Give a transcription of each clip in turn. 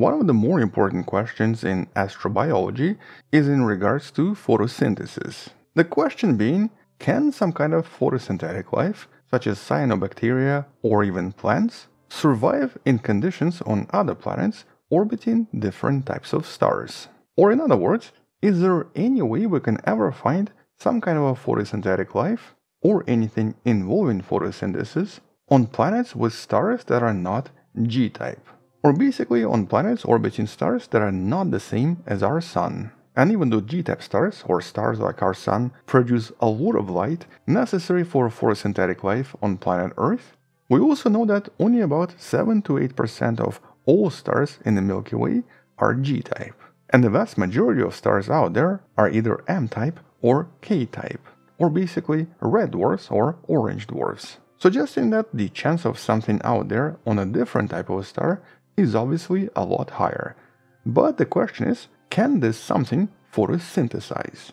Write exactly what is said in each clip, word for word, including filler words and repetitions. One of the more important questions in astrobiology is in regards to photosynthesis. The question being, can some kind of photosynthetic life, such as cyanobacteria or even plants, survive in conditions on other planets orbiting different types of stars? Or in other words, is there any way we can ever find some kind of a photosynthetic life, or anything involving photosynthesis, on planets with stars that are not G-type? Or basically on planets orbiting stars that are not the same as our Sun. And even though G-type stars, or stars like our Sun, produce a lot of light necessary for photosynthetic life on planet Earth, we also know that only about seven to eight percent of all stars in the Milky Way are G-type, and the vast majority of stars out there are either M-type or K-type, or basically red dwarfs or orange dwarfs, suggesting that the chance of something out there on a different type of star is obviously a lot higher. But the question is, can this something photosynthesize?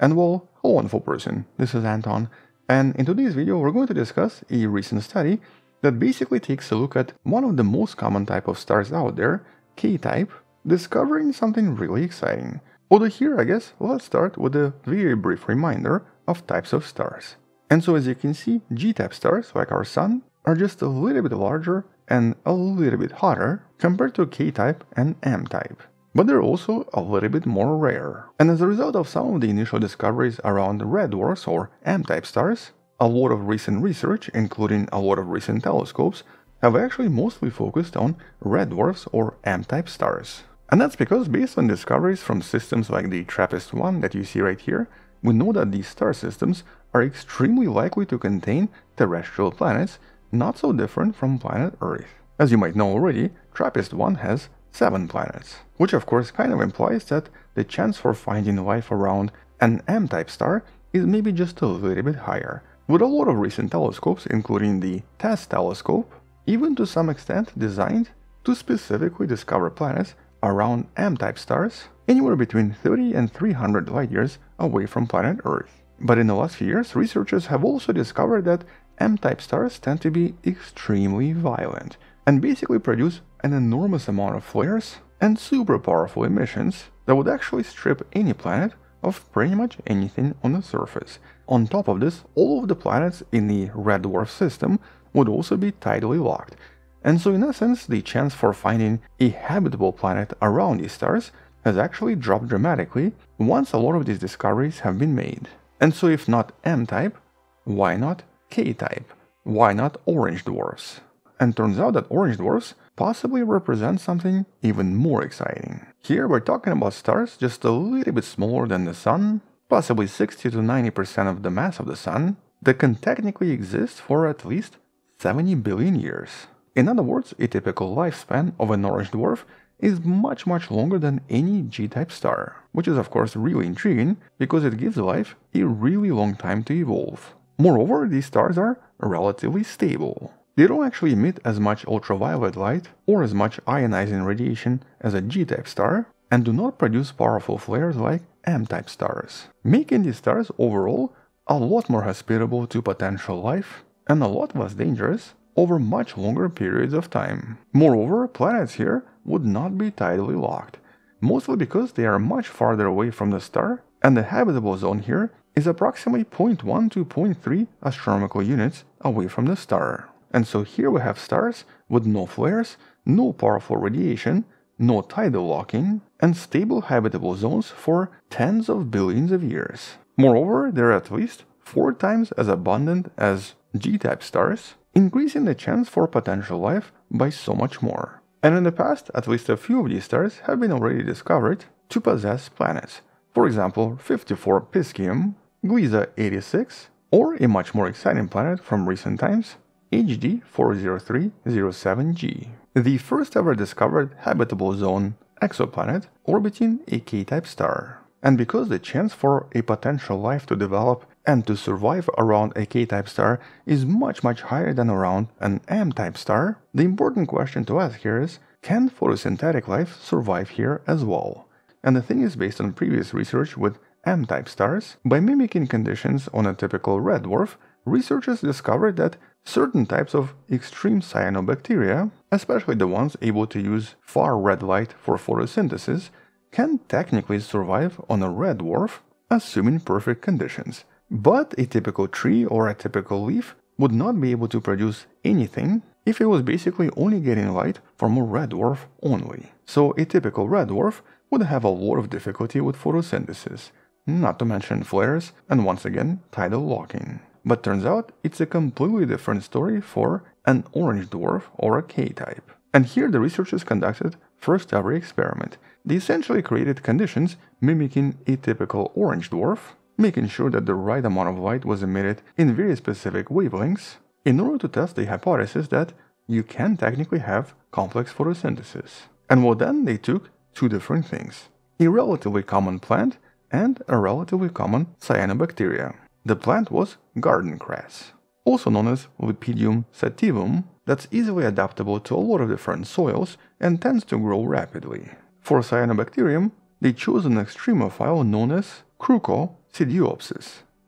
And well, hello wonderful person, this is Anton, and in today's video we're going to discuss a recent study that basically takes a look at one of the most common type of stars out there, K-type, discovering something really exciting. Although here, I guess, let's start with a very brief reminder of types of stars. And so as you can see, G-type stars, like our Sun, are just a little bit larger and a little bit hotter compared to K-type and M-type. But they're also a little bit more rare. And as a result of some of the initial discoveries around red dwarfs or M-type stars, a lot of recent research, including a lot of recent telescopes, have actually mostly focused on red dwarfs or M-type stars. And that's because based on discoveries from systems like the TRAPPIST one that you see right here, we know that these star systems are extremely likely to contain terrestrial planets not so different from planet Earth. As you might know already, TRAPPIST one has seven planets, which of course kind of implies that the chance for finding life around an M-type star is maybe just a little bit higher. With a lot of recent telescopes, including the TESS telescope, even to some extent designed to specifically discover planets around M-type stars anywhere between thirty and three hundred light-years away from planet Earth. But in the last few years, researchers have also discovered that M-type stars tend to be extremely violent and basically produce an enormous amount of flares and super powerful emissions that would actually strip any planet of pretty much anything on the surface. On top of this, all of the planets in the red dwarf system would also be tidally locked, and so in essence the chance for finding a habitable planet around these stars has actually dropped dramatically once a lot of these discoveries have been made. And so if not M-type, why not K-type? Why not orange dwarfs? And turns out that orange dwarfs possibly represent something even more exciting. Here we're talking about stars just a little bit smaller than the Sun, possibly sixty to ninety percent of the mass of the Sun, that can technically exist for at least seventy billion years. In other words, a typical lifespan of an orange dwarf is much much longer than any G-type star, which is of course really intriguing because it gives life a really long time to evolve. Moreover, these stars are relatively stable. They don't actually emit as much ultraviolet light or as much ionizing radiation as a G-type star, and do not produce powerful flares like M-type stars, making these stars overall a lot more hospitable to potential life and a lot less dangerous over much longer periods of time. Moreover, planets here would not be tidally locked, mostly because they are much farther away from the star, and the habitable zone here is approximately zero point one to zero point three astronomical units away from the star. And so here we have stars with no flares, no powerful radiation, no tidal locking, and stable habitable zones for tens of billions of years. Moreover, they're at least four times as abundant as G-type stars, increasing the chance for potential life by so much more. And in the past, at least a few of these stars have been already discovered to possess planets. For example, fifty-four Piscium, Gliese eighty-six, or a much more exciting planet from recent times, H D four oh three oh seven G. The first ever discovered habitable zone exoplanet orbiting a K-type star. And because the chance for a potential life to develop and to survive around a K-type star is much much higher than around an M-type star, the important question to ask here is, can photosynthetic life survive here as well? And the thing is, based on previous research with M-type stars, by mimicking conditions on a typical red dwarf, researchers discovered that certain types of extreme cyanobacteria, especially the ones able to use far red light for photosynthesis, can technically survive on a red dwarf, assuming perfect conditions. But a typical tree or a typical leaf would not be able to produce anything if it was basically only getting light from a red dwarf only. So a typical red dwarf would have a lot of difficulty with photosynthesis, not to mention flares and once again tidal locking. But turns out it's a completely different story for an orange dwarf or a K-type. And here the researchers conducted first ever experiment. They essentially created conditions mimicking a typical orange dwarf, making sure that the right amount of light was emitted in very specific wavelengths, in order to test the hypothesis that you can technically have complex photosynthesis. And well, then they took two different things, a relatively common plant and a relatively common cyanobacteria. The plant was garden grass, also known as Lipidium sativum, that's easily adaptable to a lot of different soils and tends to grow rapidly. For cyanobacterium, they chose an extremophile known as Croco,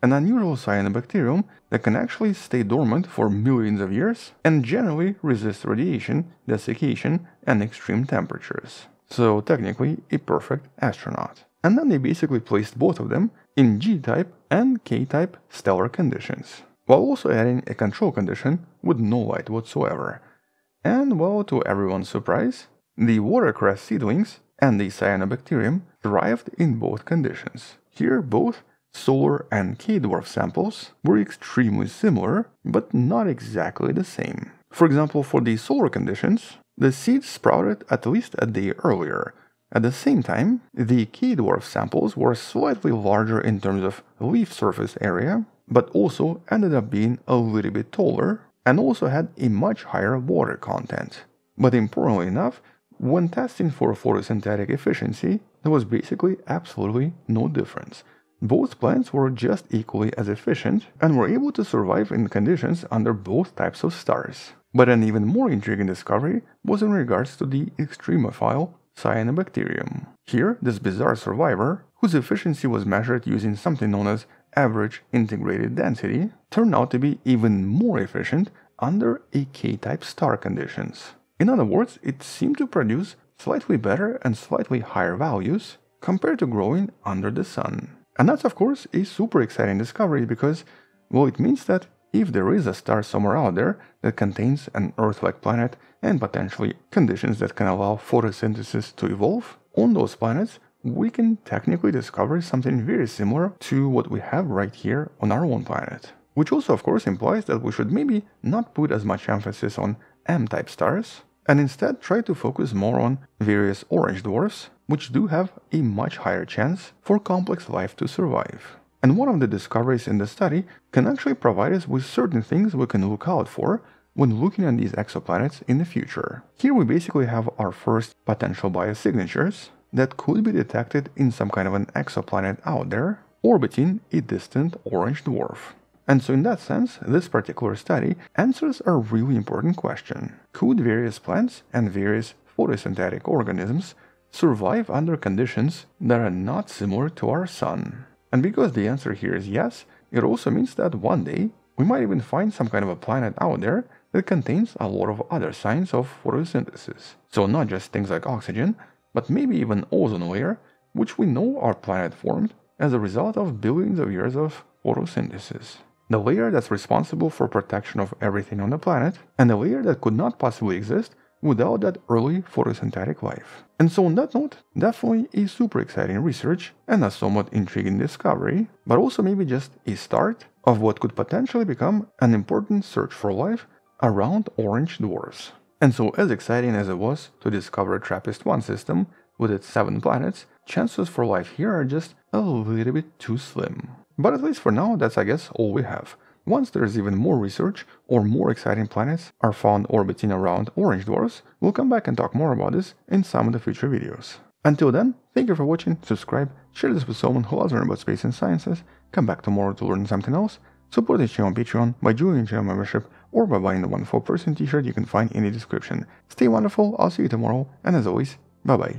an unusual cyanobacterium that can actually stay dormant for millions of years and generally resist radiation, desiccation, and extreme temperatures. So technically, a perfect astronaut. And then they basically placed both of them in G-type and K-type stellar conditions, while also adding a control condition with no light whatsoever. And well, to everyone's surprise, the watercress seedlings and the cyanobacterium thrived in both conditions. Here, both solar and K-dwarf samples were extremely similar, but not exactly the same. For example, for the solar conditions, the seeds sprouted at least a day earlier. At the same time, the K-dwarf samples were slightly larger in terms of leaf surface area, but also ended up being a little bit taller and also had a much higher water content. But importantly enough, when testing for photosynthetic efficiency, there was basically absolutely no difference. Both plants were just equally as efficient and were able to survive in conditions under both types of stars. But an even more intriguing discovery was in regards to the extremophile cyanobacterium. Here, this bizarre survivor, whose efficiency was measured using something known as average integrated density, turned out to be even more efficient under a K-type star conditions. In other words, it seemed to produce slightly better and slightly higher values compared to growing under the sun. And that's, of course, a super exciting discovery because, well, it means that if there is a star somewhere out there that contains an Earth-like planet and potentially conditions that can allow photosynthesis to evolve, on those planets we can technically discover something very similar to what we have right here on our own planet. Which also, of course, implies that we should maybe not put as much emphasis on M-type stars and instead try to focus more on various orange dwarfs, which do have a much higher chance for complex life to survive. And one of the discoveries in the study can actually provide us with certain things we can look out for when looking at these exoplanets in the future. Here we basically have our first potential biosignatures that could be detected in some kind of an exoplanet out there orbiting a distant orange dwarf. And so in that sense, this particular study answers a really important question. Could various plants and various photosynthetic organisms survive under conditions that are not similar to our sun? And because the answer here is yes, it also means that one day we might even find some kind of a planet out there that contains a lot of other signs of photosynthesis. So not just things like oxygen, but maybe even ozone layer, which we know our planet formed as a result of billions of years of photosynthesis. The layer that's responsible for protection of everything on the planet, and the layer that could not possibly exist without that early photosynthetic life. And so on that note, definitely a super exciting research and a somewhat intriguing discovery, but also maybe just a start of what could potentially become an important search for life around orange dwarfs. And so as exciting as it was to discover a TRAPPIST one system with its seven planets, chances for life here are just a little bit too slim. But at least for now, that's I guess all we have. Once there's even more research or more exciting planets are found orbiting around orange dwarfs, we'll come back and talk more about this in some of the future videos. Until then, thank you for watching, subscribe, share this with someone who loves learning about space and sciences, come back tomorrow to learn something else, support this channel on Patreon by joining channel membership or by buying the wonderful person t-shirt you can find in the description. Stay wonderful, I'll see you tomorrow, and as always, bye bye.